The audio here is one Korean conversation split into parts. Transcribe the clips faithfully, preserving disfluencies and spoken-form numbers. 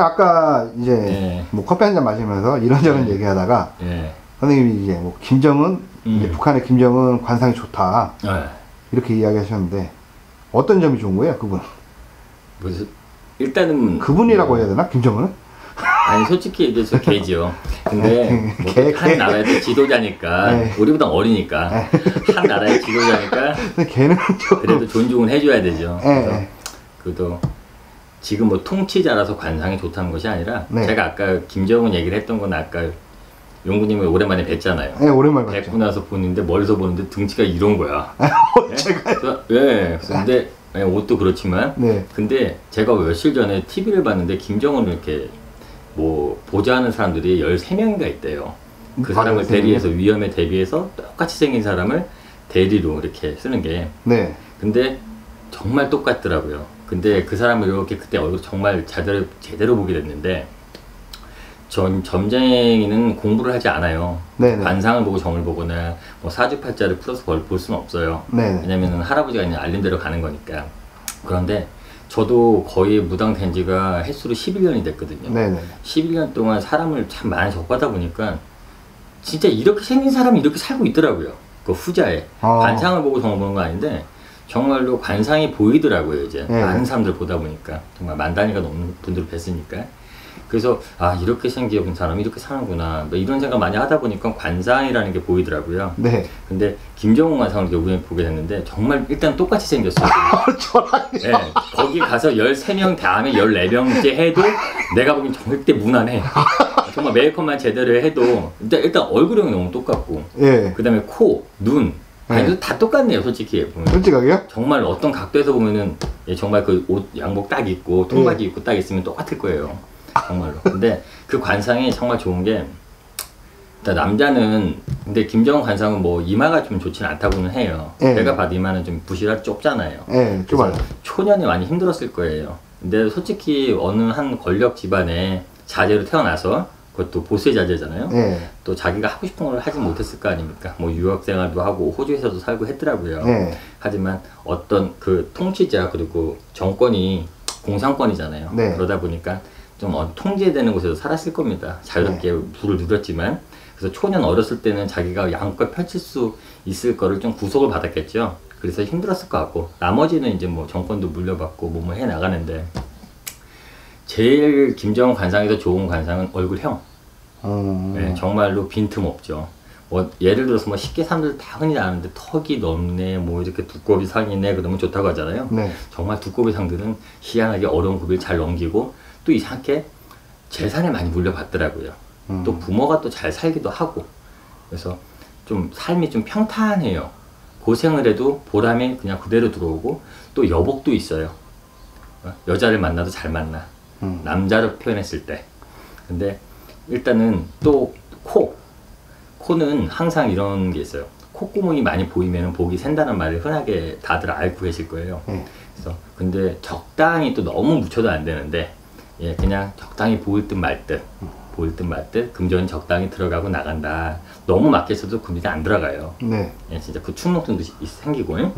아까 이제 예. 뭐 커피 한잔 마시면서 이런저런 예. 얘기하다가 예. 선생님이 이제 뭐 김정은 음. 이제 북한의 김정은 관상이 좋다 예. 이렇게 이야기하셨는데 어떤 점이 좋은 거예요 그분? 무슨 일단은 그분이라고 음. 해야 되나 김정은은? 아니 솔직히 얘기해서 개죠. 근데 개, 한 개. 나라의 지도자니까 네. 우리보다 어리니까 네. 한 나라의 지도자니까 개는 조금... 그래도 존중은 해줘야 되죠. 네. 그래서 그래도 지금 뭐 통치자라서 관상이 좋다는 것이 아니라 네. 제가 아까 김정은 얘기를 했던 건 아까 용구님을 오랜만에 뵀잖아요. 네, 오랜만에 뵀죠. 뵙고 나서 보는데 멀리서 보는데 등치가 이런 거야. 네? 제가요? 네. 근데 네, 옷도 그렇지만 네. 근데 제가 며칠 전에 티비를 봤는데 김정은 이렇게 뭐 보좌하는 사람들이 열세 명인가 있대요. 그 아, 사람을 대리해서 위험에 대비해서 똑같이 생긴 사람을 대리로 이렇게 쓰는 게 네. 근데 정말 똑같더라고요. 근데 그 사람을 이렇게 그때 얼굴 정말 제대로, 제대로 보게 됐는데 전 점쟁이는 공부를 하지 않아요. 네네. 관상을 보고 점을 보거나 뭐 사주팔자를 풀어서 볼, 볼 수는 없어요. 네네. 왜냐면은 할아버지가 그냥 알림대로 가는 거니까. 그런데 저도 거의 무당된 지가 횟수로 십일 년이 됐거든요. 네네. 십일 년 동안 사람을 참 많이 접하다 보니까 진짜 이렇게 생긴 사람이 이렇게 살고 있더라고요. 그 후자에. 아. 관상을 보고 정말 보는 거 아닌데 정말로 관상이 보이더라고요. 이제 네네. 많은 사람들 보다 보니까 정말 만 단위가 넘는 분들을 뵀으니까. 그래서 아 이렇게 생긴 사람이 이렇게 사는구나 뭐 이런 생각 많이 하다 보니까 관상이라는 게 보이더라고요. 네. 근데 김정은 관상을 결국에 보게 됐는데 정말 일단 똑같이 생겼어요. 저랑 네. 거기 가서 열세 명 다음에 열네 명째 해도 내가 보기엔 절대 무난해. 정말 메이크업만 제대로 해도 일단, 일단 얼굴형이 너무 똑같고 네. 그 다음에 코, 눈 아니, 다 똑같네요, 솔직히. 보면. 솔직하게요? 정말 어떤 각도에서 보면은 정말 그 옷 양복 딱 입고 통바지 네. 입고 딱 있으면 똑같을 거예요. 정말로. 근데 그 관상이 정말 좋은 게 일단 남자는 근데 김정은 관상은 뭐 이마가 좀 좋지는 않다고는 해요. 예. 제가 봐도 이마는 좀 부실하고 좁잖아요. 예, 좁아요. 초년에 많이 힘들었을 거예요. 근데 솔직히 어느 한 권력 집안에 자제로 태어나서 그것도 보수의 자제잖아요. 예. 또 자기가 하고 싶은 걸 하지 못했을 거 아닙니까? 뭐 유학생활도 하고 호주에서도 살고 했더라고요. 예. 하지만 어떤 그 통치자 그리고 정권이 공산권이잖아요. 네. 그러다 보니까 좀 통제되는 곳에서 살았을 겁니다. 자유롭게 네. 부를 누렸지만 그래서 초년 어렸을 때는 자기가 양껏 펼칠 수 있을 거를 좀 구속을 받았겠죠. 그래서 힘들었을 것 같고 나머지는 이제 뭐 정권도 물려받고 뭐뭐 해 나가는데 제일 김정은 관상에서 좋은 관상은 얼굴형. 음... 네, 정말로 빈틈없죠. 뭐 예를 들어서 뭐 쉽게 사람들 다 흔히 아는데 턱이 넓네 뭐 이렇게 두꺼비 상이네 그러면 좋다고 하잖아요. 네. 정말 두꺼비 상들은 희한하게 어려운 고비를 잘 넘기고 또 이상하게 재산을 많이 물려받더라고요. 음. 또 부모가 또 잘 살기도 하고 그래서 좀 삶이 좀 평탄해요. 고생을 해도 보람이 그냥 그대로 들어오고 또 여복도 있어요. 여자를 만나도 잘 만나. 음. 남자로 표현했을 때. 근데 일단은 또 코. 코는 항상 이런 게 있어요. 콧구멍이 많이 보이면 복이 샌다는 말을 흔하게 다들 알고 계실 거예요. 음. 그래서 근데 적당히 또 너무 묻혀도 안 되는데 예, 그냥 적당히 보일 듯 말 듯, 보일 듯 말 듯, 금전이 적당히 들어가고 나간다. 너무 막혀서도 금전이 안 들어가요. 네. 예, 진짜 그 축농증도 생기고. 네.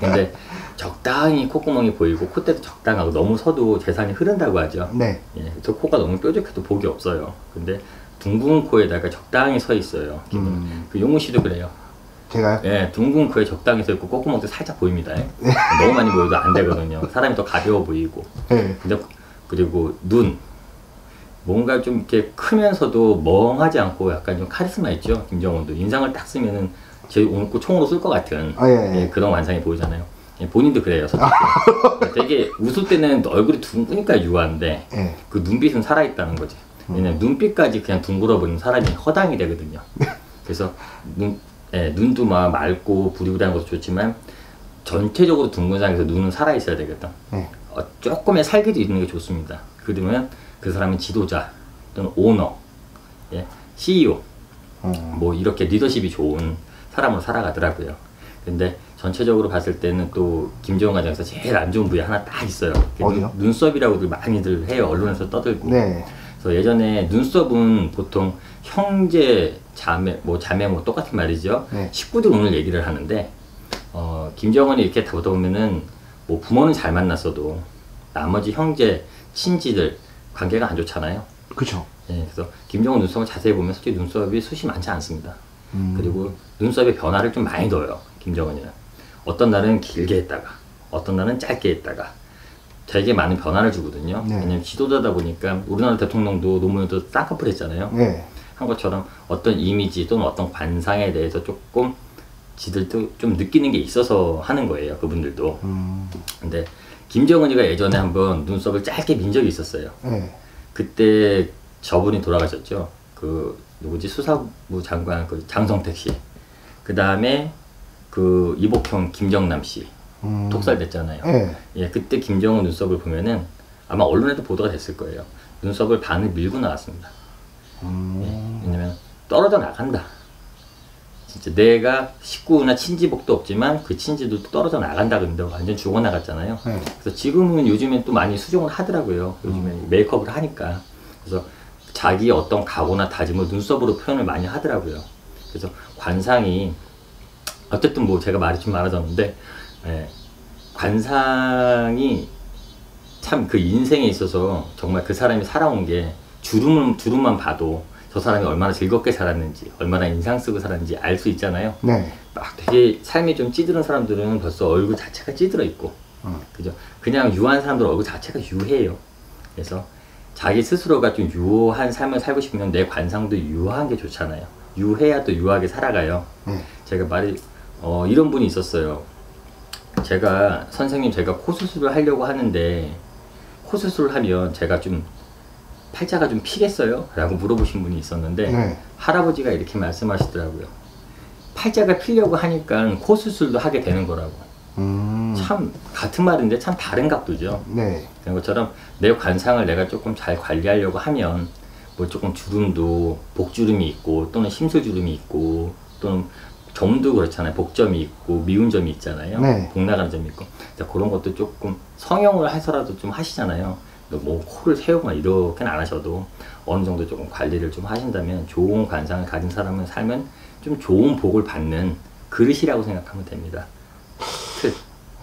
근데 적당히 콧구멍이 보이고, 콧대도 적당하고, 너무 서도 재산이 흐른다고 하죠. 네. 예, 저 코가 너무 뾰족해도 복이 없어요. 근데 둥근 코에다가 적당히 서 있어요. 음. 그 용훈 씨도 그래요. 제가요? 예, 둥근 코에 적당히 서 있고, 콧구멍도 살짝 보입니다. 예. 네. 너무 많이 보여도 안 되거든요. 사람이 더 가벼워 보이고. 네. 근데 그리고 눈 뭔가 좀 이렇게 크면서도 멍하지 않고 약간 좀 카리스마 있죠. 김정은도 인상을 딱 쓰면은 제 온고 총으로 쏠 것 같은 아, 예, 예. 예, 그런 관상이 보이잖아요. 예, 본인도 그래요. 솔직히. 아, 되게 웃을 때는 얼굴이 둥그니까 유한데 예. 그 눈빛은 살아있다는 거지. 왜냐면 음. 눈빛까지 그냥 둥그러 보이는 사람이 허당이 되거든요. 그래서 눈, 예, 눈도 막 맑고 부리부리한 것도 좋지만 전체적으로 둥근 상에서 눈은 살아있어야 되거든. 예. 어, 조금의 살기도 있는 게 좋습니다. 그러면 그 사람은 지도자 또는 오너, 예, 씨이오 음. 뭐 이렇게 리더십이 좋은 사람으로 살아가더라고요. 근데 전체적으로 봤을 때는 또 김정은 과정에서 제일 안 좋은 부위 하나 딱 있어요. 어디요? 눈, 눈썹이라고들 많이들 해요. 언론에서 떠들고. 네. 그래서 예전에 눈썹은 보통 형제, 자매, 뭐 자매 뭐 똑같은 말이죠. 네. 식구들 오늘 얘기를 하는데 어, 김정은이 이렇게 다 보다 보면은 뭐 부모는 잘 만났어도 나머지 형제, 친지들 관계가 안 좋잖아요. 그렇죠. 예, 그래서 김정은 눈썹을 자세히 보면 솔직히 눈썹이 숱이 많지 않습니다. 음. 그리고 눈썹의 변화를 좀 많이 넣어요. 김정은이는 어떤 날은 길게 했다가 어떤 날은 짧게 했다가 되게 많은 변화를 주거든요. 네. 왜냐면 지도자다 보니까 우리나라 대통령도 노무현도 쌍꺼풀 했잖아요. 네. 한 것처럼 어떤 이미지 또는 어떤 관상에 대해서 조금 지들도 좀 느끼는 게 있어서 하는 거예요, 그분들도. 음. 근데 김정은이가 예전에 한번 눈썹을 짧게 민 적이 있었어요. 네. 그때 저분이 돌아가셨죠. 그 누구지, 수사부 장관 그 장성택 씨. 그 다음에 그 이복형 김정남 씨. 음. 독살됐잖아요. 네. 예, 그때 김정은 눈썹을 보면은 아마 언론에도 보도가 됐을 거예요. 눈썹을 반을 밀고 나왔습니다. 음. 예, 왜냐면 떨어져 나간다. 진짜 내가 식구나 친지복도 없지만 그 친지도 떨어져 나간다 그러는데 완전 죽어 나갔잖아요. 네. 그래서 지금은 요즘엔 또 많이 수정을 하더라고요. 요즘에 음. 메이크업을 하니까. 그래서 자기 어떤 각오나 다짐을 눈썹으로 표현을 많이 하더라고요. 그래서 관상이 어쨌든 뭐 제가 말이 좀 많아졌는데. 네. 관상이 참 그 인생에 있어서 정말 그 사람이 살아온 게 주름은, 주름만 봐도 저 사람이 얼마나 즐겁게 살았는지 얼마나 인상 쓰고 살았는지 알 수 있잖아요. 네. 막 되게 삶이 좀 찌드는 사람들은 벌써 얼굴 자체가 찌들어 있고 음. 그죠? 그냥 유한 사람들 얼굴 자체가 유해요. 그래서 자기 스스로가 좀 유한 삶을 살고 싶으면 내 관상도 유한 게 좋잖아요. 유해야 또 유하게 살아가요. 음. 제가 말이 어, 이런 분이 있었어요. 제가 선생님 제가 코 수술을 하려고 하는데 코 수술을 하면 제가 좀 팔자가 좀 피겠어요? 라고 물어보신 분이 있었는데 네. 할아버지가 이렇게 말씀하시더라고요. 팔자가 피려고 하니까 코 수술도 하게 되는 거라고. 음. 참 같은 말인데 참 다른 각도죠. 네. 그런 것처럼 내 관상을 내가 조금 잘 관리하려고 하면 뭐 조금 주름도 복주름이 있고 또는 심술주름이 있고 또는 점도 그렇잖아요. 복점이 있고 미운 점이 있잖아요. 네. 복나가는 점이 있고 그런 것도 조금 성형을 해서라도 좀 하시잖아요. 뭐 코를 세우거나 이렇게는 안 하셔도 어느 정도 조금 관리를 좀 하신다면 좋은 관상을 가진 사람은 살면 좀 좋은 복을 받는 그릇이라고 생각하면 됩니다. 끝.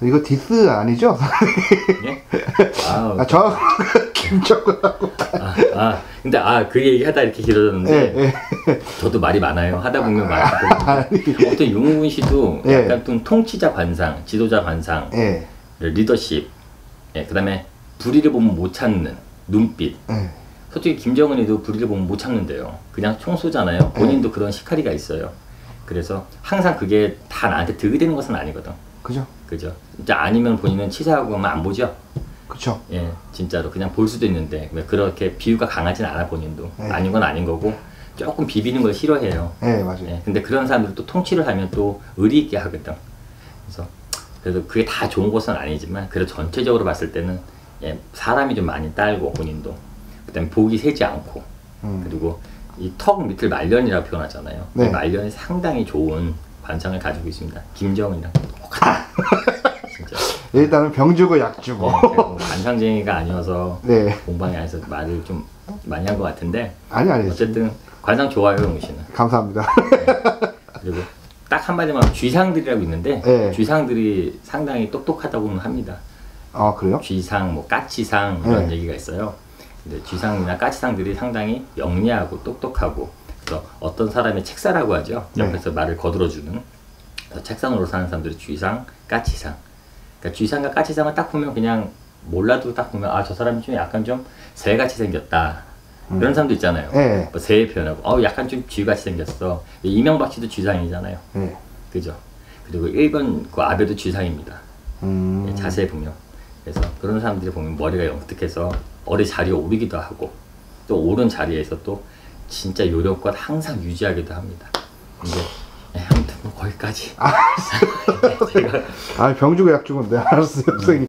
이거 디스 아니죠? 예? 아우, 아, 저 김정은하고 아, 아 근데 아 그 얘기 하다 이렇게 길어졌는데 예, 예. 저도 말이 많아요. 하다 보면 말이 많고 어떤 용훈 씨도 예. 약간 좀 통치자 관상, 지도자 관상, 예. 리더십, 예, 그 다음에 불의를 보면 못 참는 눈빛. 예. 솔직히 김정은이도 불의를 보면 못 참는데요. 그냥 총쏘잖아요. 본인도 예. 그런 시카리가 있어요. 그래서 항상 그게 다 나한테 득이 되는 것은 아니거든. 그죠? 그죠. 진짜 아니면 본인은 치사하고 하면 안 보죠. 그쵸. 예, 진짜로 그냥 볼 수도 있는데 그렇게 비유가 강하진 않아 본인도. 예. 아닌 건 아닌 거고 조금 비비는 걸 싫어해요. 예, 맞아요. 예, 근데 그런 사람들은 또 통치를 하면 또 의리 있게 하거든. 그래서 그래도 그게 다 좋은 것은 아니지만 그래도 전체적으로 봤을 때는 예, 사람이 좀 많이 딸고 본인도 그다음에 복이 세지 않고 음. 그리고 이 턱 밑을 말년이라고 표현하잖아요. 네. 말년이 상당히 좋은 관상을 가지고 있습니다. 김정은이랑 똑같아. 진짜. 일단은 병 주고 약 주고. 네, 관상쟁이가 아니어서 네. 공방에 안에서 말을 좀 많이 한 것 같은데. 아니 아니. 어쨌든 관상 좋아요, 용우 씨는. 감사합니다. 네. 그리고 딱 한마디만 쥐상들이라고 있는데 네. 쥐상들이 상당히 똑똑하다고는 합니다. 아 그래요? 쥐상, 뭐 까치상 이런 네. 얘기가 있어요. 근데 쥐상이나 까치상들이 상당히 영리하고 똑똑하고. 그래서 어떤 사람의 책사라고 하죠. 옆에서 네. 말을 거들어주는. 그래서 책상으로 사는 사람들이 쥐상, 까치상. 그러니까 쥐상과 까치상을 딱 보면 그냥 몰라도 딱 보면 아 저 사람이 좀 약간 좀 새같이 생겼다. 음. 이런 사람도 있잖아요. 네. 뭐 새에 표현하고 어 약간 좀 쥐같이 생겼어. 이명박 씨도 쥐상이잖아요. 네. 그죠. 그리고 일본 그 아베도 쥐상입니다. 음. 예, 자세히 보면. 그래서 그런 사람들이 보면 머리가 영특해서 머리 자리에 오르기도 하고 또 오른 자리에서 또 진짜 요령껏 항상 유지하기도 합니다. 이제 네, 아무튼 뭐 거기까지. 아, 네, 제가... 아 병주고 약주고인데 알았어요. 네. 선생님.